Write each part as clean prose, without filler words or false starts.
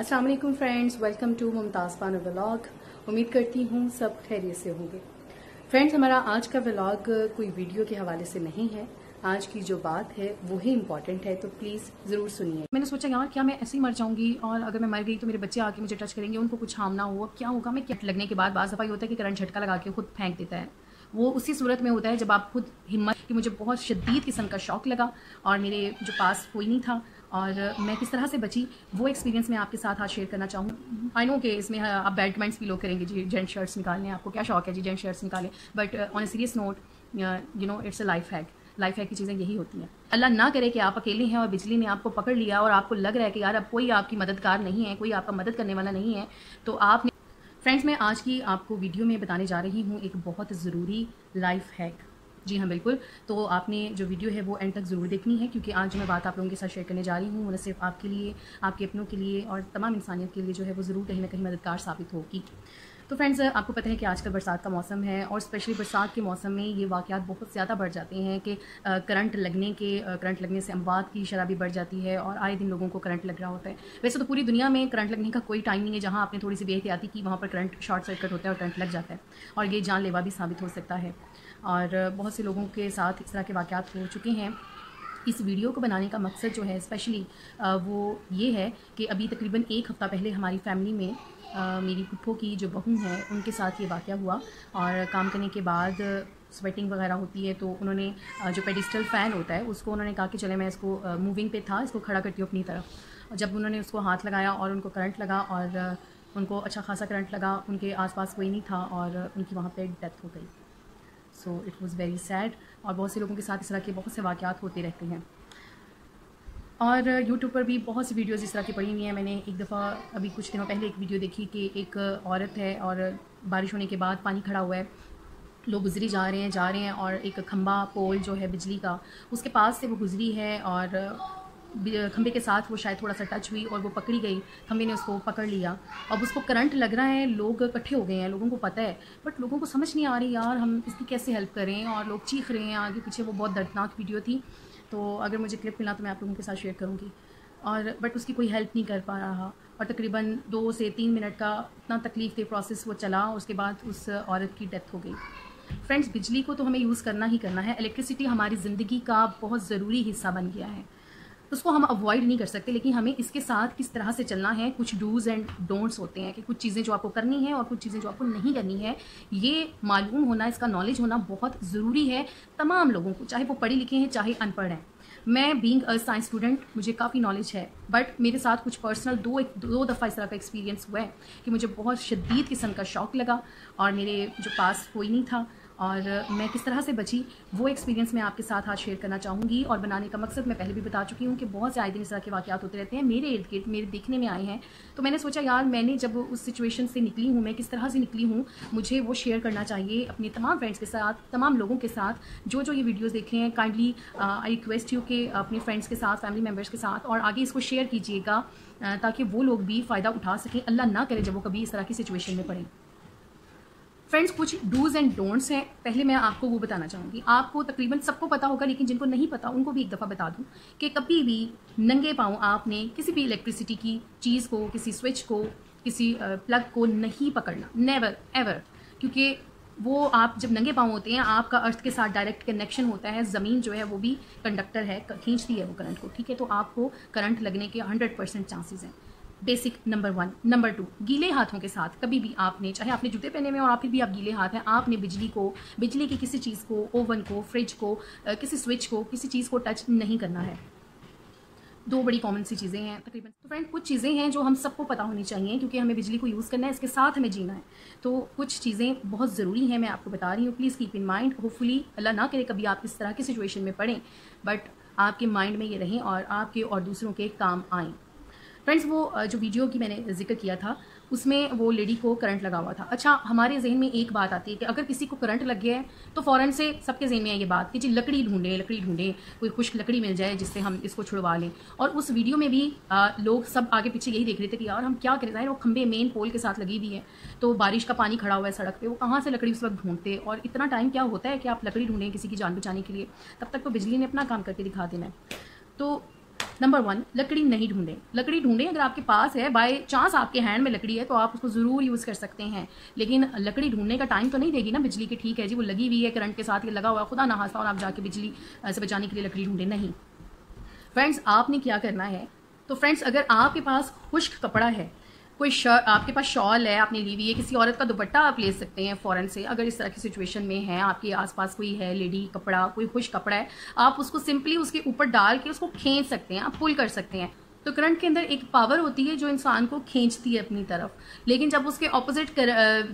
अस्सलाम वालेकुम friends, welcome to Mumtaz Bano vlog. उम्मीद करती हूँ सब खैरियत से होंगे। फ्रेंड्स, हमारा आज का व्लॉग कोई वीडियो के हवाले से नहीं है। आज की जो बात है वो ही इम्पोर्टेंट है, तो प्लीज़ ज़रूर सुनिए। मैंने सोचा यार क्या मैं ऐसे ही मर जाऊंगी, और अगर मैं मर गई तो मेरे बच्चे आके मुझे टच करेंगे, उनको कुछ हार्म ना हो। अब क्या होगा, मैं कट लगने के बाद बाज़ दफ़ा होता है कि करंट झटका लगा के खुद फेंक देता है। वो उसी सूरत में होता है जब आप खुद हिम्मत कि मुझे बहुत शदीद किस्म का शौक लगा और मेरे जो पास कोई नहीं था और मैं किस तरह से बची, वो एक्सपीरियंस मैं आपके साथ आज शेयर करना चाहूँ। आई नो कि इसमें आप बैड कमेंट्स भी लोग करेंगे, जी जेंट शर्ट्स निकालें, आपको क्या शौक है जी जेंट शर्ट्स निकालें। But on a serious note, you know it's a life hack. Life hack की चीज़ें यही होती हैं। अल्लाह ना करे कि आप अकेले हैं और बिजली ने आपको पकड़ लिया और आपको लग रहा है कि यार अब कोई आपकी मददगार नहीं है, कोई आपका मदद करने वाला नहीं है। तो आपने फ्रेंड्स, मैं आज की आपको वीडियो में बताने जा रही हूँ एक बहुत ज़रूरी लाइफ हैक। जी हाँ बिल्कुल। तो आपने जो वीडियो है वो एंड तक ज़रूर देखनी है, क्योंकि आज मैं बात आप लोगों के साथ शेयर करने जा रही हूँ, न सिर्फ आपके लिए, आपके अपनों के लिए और तमाम इंसानियत के लिए जो है वो ज़रूर कहीं ना कहीं मददगार साबित होगी। तो फ्रेंड्स, आपको पता है कि आजकल बरसात का मौसम है और स्पेशली बरसात के मौसम में ये वाक़यात बहुत ज़्यादा बढ़ जाते हैं कि करंट लगने से अमवात की शराबी बढ़ जाती है और आए दिन लोगों को करंट लग रहा होता है। वैसे तो पूरी दुनिया में करंट लगने का कोई टाइम नहीं है, जहाँ आपने थोड़ी सी बेहतियाती की वहाँ पर करंट शॉर्ट सर्किट होता है और करंट लग जाता है, और ये जानलेवा भी साबित हो सकता है। और बहुत से लोगों के साथ इस तरह के वाक़यात हो चुके हैं। इस वीडियो को बनाने का मकसद जो है स्पेशली वो ये है कि अभी तकरीबन एक हफ़्ता पहले हमारी फैमिली में मेरी पुप्पो की जो बहू है उनके साथ ये वाक़या हुआ। और काम करने के बाद स्वेटिंग वगैरह होती है, तो उन्होंने जो पेडिस्टल फ़ैन होता है उसको उन्होंने कहा कि चले मैं इसको मूविंग पे था, इसको खड़ा करती हूँ अपनी तरफ। जब उन्होंने उसको हाथ लगाया और उनको करंट लगा, और उनको अच्छा खासा करंट लगा, उनके आसपास कोई नहीं था और उनकी वहाँ पर डेथ हो गई। So it was very sad. और बहुत से लोगों के साथ इस तरह के बहुत से वाक़यात होते रहते हैं, और यूट्यूब पर भी बहुत सी वीडियोज़ इस तरह की पड़ी हुई हैं। मैंने एक दफ़ा अभी कुछ दिनों पहले एक वीडियो देखी कि एक औरत है और बारिश होने के बाद पानी खड़ा हुआ है, लोग गुजरी जा रहे हैं और एक खंबा पोल जो है बिजली का उसके पास से वो गुजरी है, और खंबे के साथ वो शायद थोड़ा सा टच हुई और वो पकड़ी गई, खंबे ने उसको पकड़ लिया। अब उसको करंट लग रहा है, लोग इकट्ठे हो गए हैं, लोगों को पता है, बट लोगों को समझ नहीं आ रही यार हम इसकी कैसे हेल्प करें, और लोग चीख रहे हैं आगे पीछे। वो बहुत दर्दनाक वीडियो थी, तो अगर मुझे क्लिप मिला तो मैं आप लोगों के साथ शेयर करूँगी। और बट उसकी कोई हेल्प नहीं कर पा रहा, और तकरीबन 2 से 3 मिनट का इतना तकलीफ दे प्रोसेस वो चला, उसके बाद उस औरत की डेथ हो गई। फ्रेंड्स, बिजली को तो हमें यूज़ करना ही करना है। इलेक्ट्रिसिटी हमारी ज़िंदगी का बहुत ज़रूरी हिस्सा बन गया है, उसको हम अवॉइड नहीं कर सकते, लेकिन हमें इसके साथ किस तरह से चलना है। कुछ डूज़ एंड डोंट्स होते हैं कि कुछ चीज़ें जो आपको करनी है और कुछ चीज़ें जो आपको नहीं करनी है। ये मालूम होना, इसका नॉलेज होना बहुत ज़रूरी है तमाम लोगों को, चाहे वो पढ़े लिखे हैं चाहे अनपढ़ हैं। मैं बीइंग अ साइंस स्टूडेंट, मुझे काफ़ी नॉलेज है, बट मेरे साथ कुछ पर्सनल दो दफ़ा इस तरह का एक्सपीरियंस हुआ है कि मुझे बहुत शदीद किस्म का शौक लगा और मेरे जो पास कोई नहीं था और मैं किस तरह से बची, वो एक्सपीरियंस मैं आपके साथ आज शेयर करना चाहूँगी। और बनाने का मकसद मैं पहले भी बता चुकी हूँ कि बहुत से आए दिन इस तरह के वाक़यात होते रहते हैं, मेरे इर्द गिर्द मेरे देखने में आए हैं। तो मैंने सोचा यार मैंने जब उस सिचुएशन से निकली हूँ, मैं किस तरह से निकली हूँ, मुझे वो शेयर करना चाहिए अपने तमाम फ्रेंड्स के साथ, तमाम लोगों के साथ जो ये वीडियोज़ देखे हैं। काइंडली आई रिक्वेस्ट यू कि अपने फ्रेंड्स के साथ, फैमिली मेम्बर्स के साथ और आगे इसको शेयर कीजिएगा, ताकि वो लोग भी फ़ायदा उठा सकें, अल्लाह ना करे जब वो कभी इस तरह की सिचुएशन में पड़ें। फ्रेंड्स, कुछ डूज़ एंड डोंट्स हैं, पहले मैं आपको वो बताना चाहूँगी। आपको तकरीबन सबको पता होगा, लेकिन जिनको नहीं पता उनको भी एक दफ़ा बता दूँ कि कभी भी नंगे पाँव आपने किसी भी इलेक्ट्रिसिटी की चीज़ को, किसी स्विच को, किसी प्लग को नहीं पकड़ना, नेवर एवर। क्योंकि वो आप जब नंगे पाँव होते हैं, आपका अर्थ के साथ डायरेक्ट कनेक्शन होता है, ज़मीन जो है वो भी कंडक्टर है, खींचती है वो करंट को, ठीक है। तो आपको करंट लगने के 100% चांसेज़ हैं। Basic number 1। नंबर 2, गीले हाथों के साथ कभी भी आपने, चाहे आपने जूते पहने में और आप फिर भी आप गीले हाथ हैं, आपने बिजली को, बिजली की किसी चीज़ को, ओवन को, फ्रिज को, किसी स्विच को, किसी चीज़ को टच नहीं करना है। 2 बड़ी कॉमन सी चीज़ें हैं तकरीबन। तो फ्रेंड, कुछ चीज़ें हैं जो हम सबको पता होनी चाहिए, क्योंकि हमें बिजली को यूज़ करना है, इसके साथ हमें जीना है। तो कुछ चीज़ें बहुत ज़रूरी हैं, मैं आपको बता रही हूँ, please keep in mind. Hopefully अल्लाह ना करे कभी आप इस तरह की सिचुएशन में पड़ें, बट आपके माइंड में ये रहें और आपके और दूसरों के काम आएँ। फ्रेंड्स, वो जो वीडियो की मैंने जिक्र किया था उसमें वो लेडी को करंट लगा हुआ था। अच्छा, हमारे जहन में एक बात आती है कि अगर किसी को करंट लग गया है तो फ़ौरन से सबके जहन में है ये बात कि जी लकड़ी ढूंढें, कोई खुश्क लकड़ी मिल जाए जिससे हम इसको छुड़वा लें। और उस वीडियो में भी लोग सब आगे पीछे यही देख रहे थे कि यार हम क्या करें, जाहिर वो खंबे मेन पोल के साथ लगी हुई है, तो बारिश का पानी खड़ा हुआ है सड़क पर, वो कहाँ से लकड़ी उस वक्त ढूंढते। और इतना टाइम क्या होता है कि आप लकड़ी ढूंढें किसी की जान बचाने के लिए, तब तक तो बिजली ने अपना काम करके दिखा देना है। तो नंबर वन, लकड़ी नहीं ढूंढें। लकड़ी ढूंढें अगर आपके पास है, बाय चांस आपके हैंड में लकड़ी है तो आप उसको ज़रूर यूज़ कर सकते हैं, लेकिन लकड़ी ढूंढने का टाइम तो नहीं देगी ना बिजली के। ठीक है जी, वो लगी हुई है करंट के साथ, ये लगा हुआ है, खुदा ना हादसा, और आप जाके बिजली से बचाने के लिए लकड़ी ढूंढें, नहीं। फ्रेंड्स, आपने क्या करना है तो फ्रेंड्स, अगर आपके पास खुश्क कपड़ा है, कोई आपके पास शॉल है आपने ली हुई है, किसी औरत का दुपट्टा आप ले सकते हैं फ़ौरन से। अगर इस तरह की सिचुएशन में है, आपके आसपास कोई है लेडी, कपड़ा कोई खुश कपड़ा है, आप उसको सिंपली उसके ऊपर डाल के उसको खींच सकते हैं, आप पुल कर सकते हैं। तो करंट के अंदर एक पावर होती है जो इंसान को खींचती है अपनी तरफ, लेकिन जब उसके ऑपोजिट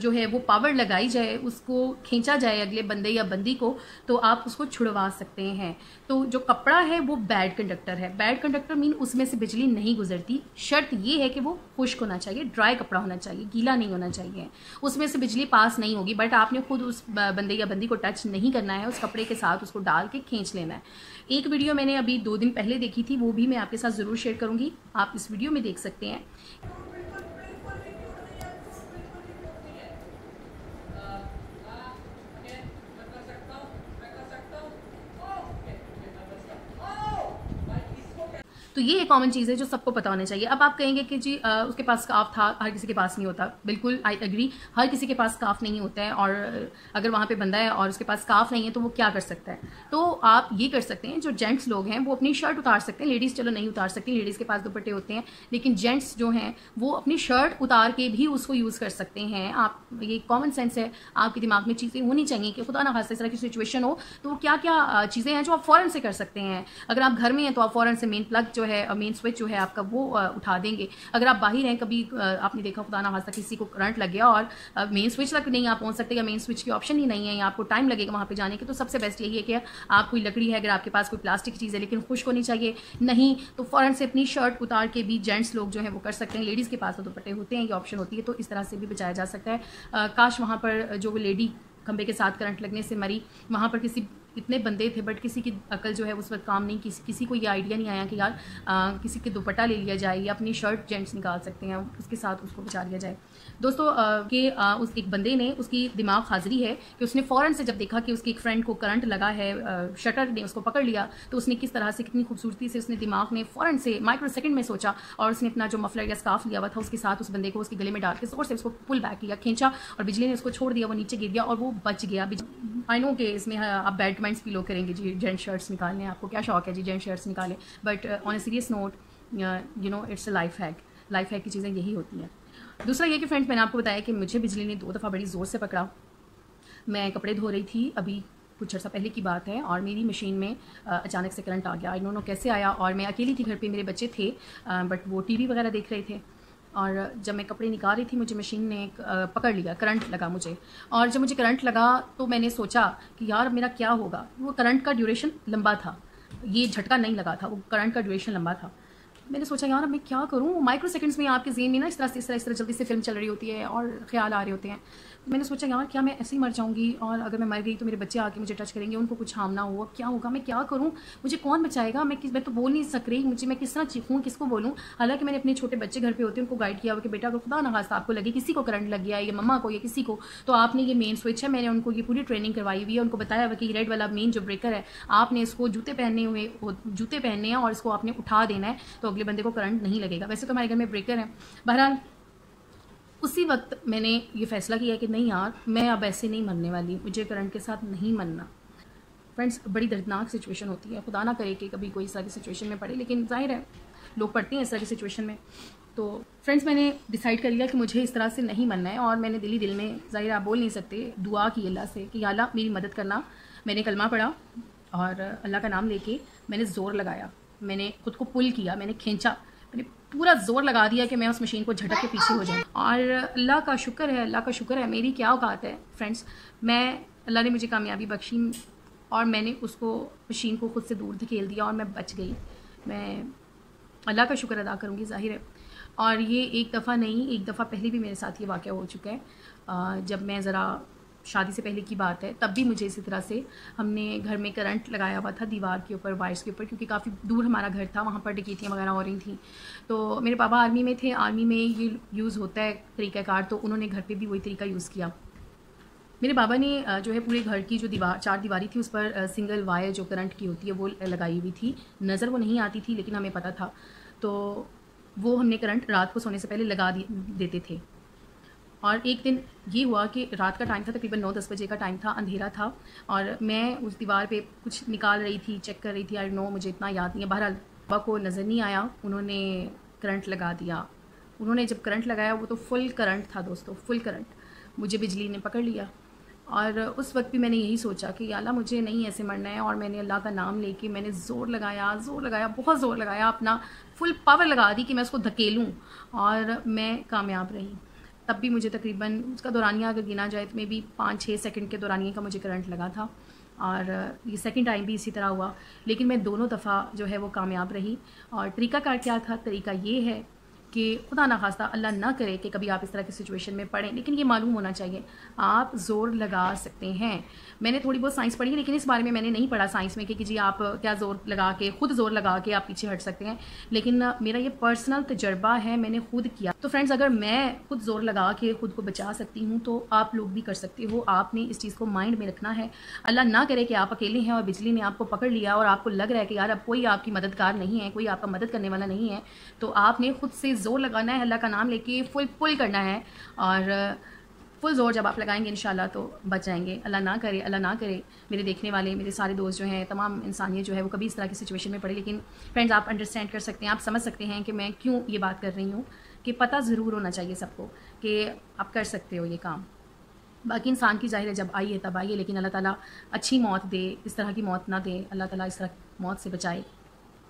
जो है वो पावर लगाई जाए, उसको खींचा जाए अगले बंदे या बंदी को, तो आप उसको छुड़वा सकते हैं। तो जो कपड़ा है वो बैड कंडक्टर है। बैड कंडक्टर मीन उसमें से बिजली नहीं गुजरती। शर्त ये है कि वो खुश्क होना चाहिए, ड्राई कपड़ा होना चाहिए, गीला नहीं होना चाहिए, उसमें से बिजली पास नहीं होगी। बट आपने खुद उस बंदे या बंदी को टच नहीं करना है, उस कपड़े के साथ उसको डाल के खींच लेना है। एक वीडियो मैंने अभी 2 दिन पहले देखी थी, वो भी मैं आपके साथ ज़रूर शेयर करूँगी, आप इस वीडियो में देख सकते हैं। तो ये एक कॉमन चीज़ है जो सबको पता होना चाहिए। अब आप कहेंगे कि जी उसके पास स्कार्फ था, हर किसी के पास नहीं होता। बिल्कुल, आई एग्री, हर किसी के पास स्कार्फ नहीं होता है, और अगर वहाँ पे बंदा है और उसके पास स्कार्फ नहीं है तो वो क्या कर सकता है? तो आप ये कर सकते हैं, जो जेंट्स लोग हैं वो अपनी शर्ट उतार सकते हैं। लेडीज़ चलो नहीं उतार सकती, लेडीज़ के पास दुपट्टे होते हैं, लेकिन जेंट्स जो हैं वो अपनी शर्ट उतार के भी उसको यूज़ कर सकते हैं। आप, ये कॉमन सेंस है, आपके दिमाग में चीज़ें होनी चाहिए कि खुदा ना खास्ता इस तरह की सिचुएशन हो तो क्या क्या चीज़ें हैं जो आप फ़ौरन से कर सकते हैं। अगर आप घर में हैं तो आप फ़ौरन से मेन प्लग है, मेन स्विच जो है आपका वो उठा देंगे। अगर आप बाहर हैं, कभी आपने देखा खुदा ना खास्ता किसी को करंट लग गया और मेन स्विच तक नहीं आप पहुंच सकते, या मेन स्विच की ऑप्शन ही नहीं है, या आपको टाइम लगेगा वहाँ पे जाने के, तो सबसे बेस्ट यही है कि आप कोई लकड़ी है, अगर आपके पास कोई प्लास्टिक चीज़ है लेकिन खुश्क होनी चाहिए, नहीं तो फ़ौरन से अपनी शर्ट उतार के भी जेंट्स लोग जो है वो कर सकते हैं। लेडीज़ के पास तो दुपट्टे होते हैं, ये ऑप्शन होती है, तो इस तरह से भी बचाया जा सकता है। काश वहाँ पर जो लेडी खंबे के साथ करंट लगने से मरी, वहाँ पर किसी, इतने बंदे थे बट किसी की अकल जो है उस वक्त काम नहीं, किसी को ये आइडिया नहीं आया कि यार किसी के दुपट्टा ले लिया जाए, या अपनी शर्ट जेंट्स निकाल सकते हैं, उसके साथ उसको बचा लिया जाए। दोस्तों के उस एक बंदे ने, उसकी दिमाग हाजिरी है कि उसने फ़ौरन से जब देखा कि उसकी एक फ्रेंड को करंट लगा है, शटर ने उसको पकड़ लिया, तो उसने किस तरह से, कितनी खूबसूरती से उसने दिमाग ने फ़ौरन से माइक्रो सेकेंड में सोचा, और उसने अपना जो मफलर या स्कार्फ लिया हुआ था उसके साथ उस बंदे को उसके गले में डाल के ज़ोर से उसको पुल बैक किया, खींचा, और बिजली ने उसको छोड़ दिया, वो नीचे गिर गया और वो बच गया। आई नो के इसमें आप बैड कमेंट्स भी लो करेंगे जी, जेंट शर्ट्स निकालने, आपको क्या शौक है जी जेंट शर्ट्स निकालें, but on a serious note you know it's a life hack. Life hack की चीज़ें यही होती हैं। दूसरा ये कि फ्रेंड्स, मैंने आपको बताया कि मुझे बिजली ने 2 दफ़ा बड़ी ज़ोर से पकड़ा। मैं कपड़े धो रही थी, अभी कुछ अर्सा पहले की बात है, और मेरी मशीन में अचानक से करंट आ गया। आई डोंट नो कैसे आया, और मैं अकेली थी घर पर, मेरे बच्चे थे बट वो टीवी वगैरह देख रहे थे, और जब मैं कपड़े निकाल रही थी मुझे मशीन ने पकड़ लिया, करंट लगा मुझे। और जब मुझे करंट लगा तो मैंने सोचा कि यार मेरा क्या होगा। वो करंट का ड्यूरेशन लंबा था, ये झटका नहीं लगा था, वो करंट का ड्यूरेशन लंबा था। मैंने सोचा यार अब मैं क्या करूँ। माइक्रो सेकंड्स में आपके ज़हन में ना इस तरह जल्दी से फिल्म चल रही होती है और ख्याल आ रहे होते हैं। मैंने सोचा यार क्या मैं ऐसे ही मर जाऊँगी, और अगर मैं मर गई तो मेरे बच्चे आके मुझे टच करेंगे, उनको कुछ हार्म ना हो, अब क्या होगा, मैं क्या करूँ, मुझे कौन बचाएगा, मैं तो बोल नहीं सक रही, मैं किस तरह चीखूँ, किसको बोलूँ। हालाँकि मैंने अपने छोटे बच्चे घर पर होते हैं उनको गाइड किया हुआ कि बेटा अगर खुदा ना खास्ता आपको लगे, किसी को करंट लग गया, ये मम्मा को या किसी को, तो आपने ये मेन स्विच है, मैंने उनको ये पूरी ट्रेनिंग करवाई हुई है, उनको बताया हुआ कि रेड वाला मेन जो ब्रेकर है आपने इसको जूते पहनने हैं और इसको आपने उठा देना है, तो अगले बंदे को करंट नहीं लगेगा। वैसे तो हमारे घर में ब्रेकर है। बहरहाल उसी वक्त मैंने ये फैसला किया कि नहीं यार मैं अब ऐसे नहीं मरने वाली, मुझे करंट के साथ नहीं मरना। फ्रेंड्स बड़ी दर्दनाक सिचुएशन होती है, खुदा ना करे कि कभी कोई इस तरह की सिचुएशन में पड़े, लेकिन जाहिर है लोग पड़ते हैं इस तरह की सिचुएशन में। तो फ्रेंड्स मैंने डिसाइड कर लिया कि मुझे इस तरह से नहीं मरना है, और मैंने दिल में, जाहिर आप बोल नहीं सकते, दुआ की अल्लाह से कि अल्लाह मेरी मदद करना। मैंने कलमा पढ़ा और अल्लाह का नाम लेके मैंने ज़ोर लगाया, मैंने खुद को पुल किया, मैंने खींचा, मैंने पूरा ज़ोर लगा दिया कि मैं उस मशीन को झटक के पीछे हो जाऊँ। और अल्लाह का शुक्र है, अल्लाह का शुक्र है, मेरी क्या औकात है फ्रेंड्स, अल्लाह ने मुझे कामयाबी बख्शी और मैंने उसको, मशीन को खुद से दूर धकेल दिया और मैं बच गई। मैं अल्लाह का शुक्र अदा करूँगी ज़ाहिर है। और ये एक दफ़ा नहीं, एक दफ़ा पहले भी मेरे साथ ये वाक़या हो चुका है। जब मैं ज़रा शादी से पहले की बात है, तब भी मुझे इसी तरह से, हमने घर में करंट लगाया हुआ था दीवार के ऊपर, वायर्स के ऊपर, क्योंकि काफ़ी दूर हमारा घर था, वहाँ पर डकैतियाँ वगैरह हो रही थी। तो मेरे पापा आर्मी में थे, आर्मी में ये यूज़ होता है तरीक़ाकार, तो उन्होंने घर पे भी वही तरीका यूज़ किया। मेरे बाबा ने जो है पूरे घर की जो दीवार चार दीवारी थी उस पर सिंगल वायर जो करंट की होती है वो लगाई हुई थी। नज़र वो नहीं आती थी लेकिन हमें पता था, तो वो हमने करंट रात को सोने से पहले लगा देते थे। और एक दिन ये हुआ कि रात का टाइम था, तकरीबन 9-10 बजे का टाइम था, अंधेरा था और मैं उस दीवार पे कुछ निकाल रही थी, चेक कर रही थी। आई नो मुझे इतना याद नहीं है। बहरहाल बाबा को नज़र नहीं आया, उन्होंने करंट लगा दिया। उन्होंने जब करंट लगाया वो तो फुल करंट था दोस्तों, फुल करंट। मुझे बिजली ने पकड़ लिया और उस वक्त भी मैंने यही सोचा कि या अल्लाह मुझे नहीं ऐसे मरना है। और मैंने अल्लाह का नाम लेके मैंने ज़ोर लगाया, बहुत ज़ोर लगाया, अपना फुल पावर लगा दी कि मैं उसको धकेलूँ, और मैं कामयाब रही। तब भी मुझे तकरीबन उसका दौरानिया अगर गिना जाए तो में भी 5-6 सेकंड के दौरानिया का मुझे करंट लगा था। और ये सेकंड टाइम भी इसी तरह हुआ, लेकिन मैं दोनों दफ़ा जो है वो कामयाब रही। और तरीका कार क्या था? तरीका ये है कि खुदा ना खास्ता, अल्लाह ना करे कि कभी आप इस तरह की सिचुएशन में पड़ें, लेकिन ये मालूम होना चाहिए आप ज़ोर लगा सकते हैं। मैंने थोड़ी बहुत साइंस पढ़ी है लेकिन इस बारे में मैंने नहीं पढ़ा साइंस में कि जी आप क्या ज़ोर लगा के, खुद ज़ोर लगा के आप पीछे हट सकते हैं, लेकिन मेरा ये पर्सनल तजर्बा है, मैंने खुद किया। तो फ्रेंड्स, अगर मैं खुद ज़ोर लगा के ख़ुद को बचा सकती हूँ तो आप लोग भी कर सकते हो। आपने इस चीज़ को माइंड में रखना है। अल्लाह ना करे कि आप अकेले हैं और बिजली ने आपको पकड़ लिया और आपको लग रहा है कि यार अब कोई आपकी मददगार नहीं है, कोई आपका मदद करने वाला नहीं है, तो आपने खुद से ज़ोर लगाना है, अल्लाह का नाम लेके फुल पुल करना है। और फुल ज़ोर जब आप लगाएंगे इंशाल्लाह तो बच जाएंगे। अल्लाह ना करे मेरे देखने वाले, मेरे सारे दोस्त जो हैं, तमाम इंसानियत जो है वो कभी इस तरह की सिचुएशन में पड़े। लेकिन फ्रेंड्स, आप अंडरस्टैंड कर सकते हैं, आप समझ सकते हैं कि मैं क्यों ये बात कर रही हूँ, कि पता ज़रूर होना चाहिए सबको कि आप कर सकते हो ये काम। बाकी इंसान की जाहिर है जब आई है तब आई है, लेकिन अल्लाह ताला अच्छी मौत दे, इस तरह की मौत ना दे, अल्लाह ताला इस तरह की मौत से बचाए।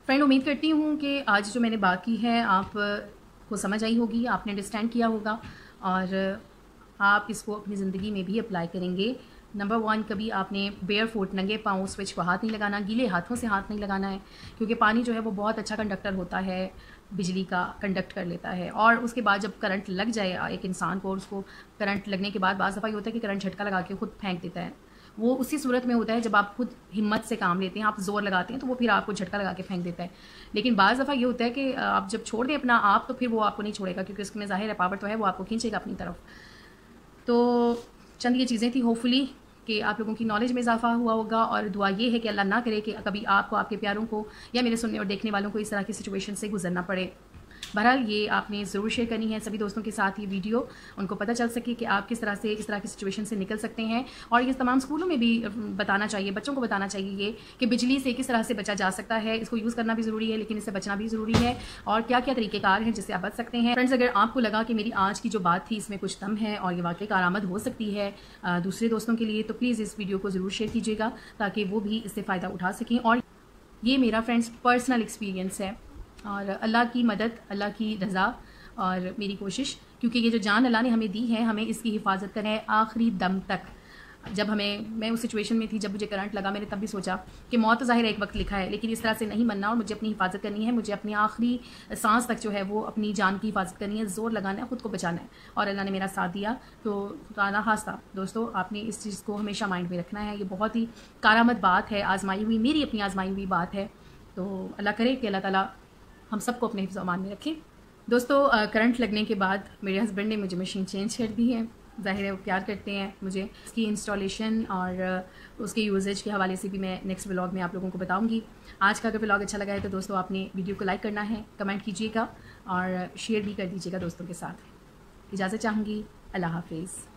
फ्रेंड, उम्मीद करती हूँ कि आज जो मैंने बात की है आप को समझ आई होगी, आपने अंडरस्टैंड किया होगा और आप इसको अपनी ज़िंदगी में भी अप्लाई करेंगे। नंबर 1, कभी आपने बेयर फुट, नंगे पाँव स्विच को हाथ नहीं लगाना, गीले हाथों से हाथ नहीं लगाना है, क्योंकि पानी जो है वो बहुत अच्छा कंडक्टर होता है, बिजली का कंडक्ट कर लेता है। और उसके बाद जब करंट लग जाए एक इंसान को, और उसको करंट लगने के बाद बाज़ दफ़ा ये होता है कि करंट झटका लगा के खुद फेंक देता है। वो उसी सूरत में होता है जब आप खुद हिम्मत से काम लेते हैं, आप ज़ोर लगाते हैं तो वो फिर आपको झटका लगा के फेंक देता है। लेकिन बाज़ दफ़ा ये होता है कि आप जब छोड़ दें अपना आप तो फिर वो आपको नहीं छोड़ेगा, क्योंकि उसमें ज़ाहिर है पावर तो है, वो आपको खींचेगा अपनी तरफ। तो चंद ये चीज़ें थी, होपफुली कि आप लोगों की नॉलेज में इजाफा हुआ होगा। और दुआ ये है कि अल्लाह ना करे कि कभी आपको, आपके प्यारों को या मेरे सुनने और देखने वालों को इस तरह की सिचुएशन से गुजरना पड़े। बहरहाल ये आपने ज़रूर शेयर करनी है सभी दोस्तों के साथ ये वीडियो, उनको पता चल सके कि आप किस तरह से इस तरह की सिचुएशन से निकल सकते हैं। और ये तमाम स्कूलों में भी बताना चाहिए, बच्चों को बताना चाहिए ये कि बिजली से किस तरह से बचा जा सकता है। इसको यूज़ करना भी ज़रूरी है लेकिन इससे बचना भी ज़रूरी है, और क्या क्या तरीक़ेकार हैं जिससे आप बच सकते हैं। फ्रेंड्स, अगर आपको लगा कि मेरी आज की जो बात थी इसमें कुछ दम है और ये वाकई कारामद हो सकती है दूसरे दोस्तों के लिए, तो प्लीज़ इस वीडियो को ज़रूर शेयर कीजिएगा ताकि वो भी इससे फ़ायदा उठा सकें। और ये मेरा फ्रेंड्स पर्सनल एक्सपीरियंस है, और अल्लाह की मदद, अल्लाह की रज़ा और मेरी कोशिश, क्योंकि ये जो जान अल्लाह ने हमें दी है हमें इसकी हिफाजत करना है आखिरी दम तक। जब मैं उस सिचुएशन में थी जब मुझे करंट लगा, मैंने तब भी सोचा कि मौत तो ज़ाहिर है एक वक्त लिखा है, लेकिन इस तरह से नहीं बनना और मुझे अपनी हिफाजत करनी है, मुझे अपनी आखिरी सांस तक जो है वो अपनी जान की हिफाजत करनी है, ज़ोर लगाना है, ख़ुद को बचाना है। और अल्लाह ने मेरा साथ दिया। तो खुदा खास्ता दोस्तों, आपने इस चीज़ को हमेशा माइंड में रखना है। ये बहुत ही कारामद बात है, आजमाई हुई, मेरी अपनी आजमाई हुई बात है। तो अल्लाह करे कि अल्लाह ताला हम सबको अपने हिफ्ज़ अमान में रखें। दोस्तों, करंट लगने के बाद मेरे हस्बैंड ने मुझे मशीन चेंज कर दी है। ज़ाहिर है वो प्यार करते हैं मुझे। इसकी इंस्टॉलेशन और उसके यूजेज के हवाले से भी मैं नेक्स्ट व्लॉग में आप लोगों को बताऊंगी। आज का अगर व्लॉग अच्छा लगा है तो दोस्तों आपने वीडियो को लाइक करना है, कमेंट कीजिएगा और शेयर भी कर दीजिएगा दोस्तों के साथ। इजाज़त चाहूँगी, अल्लाह हाफिज़।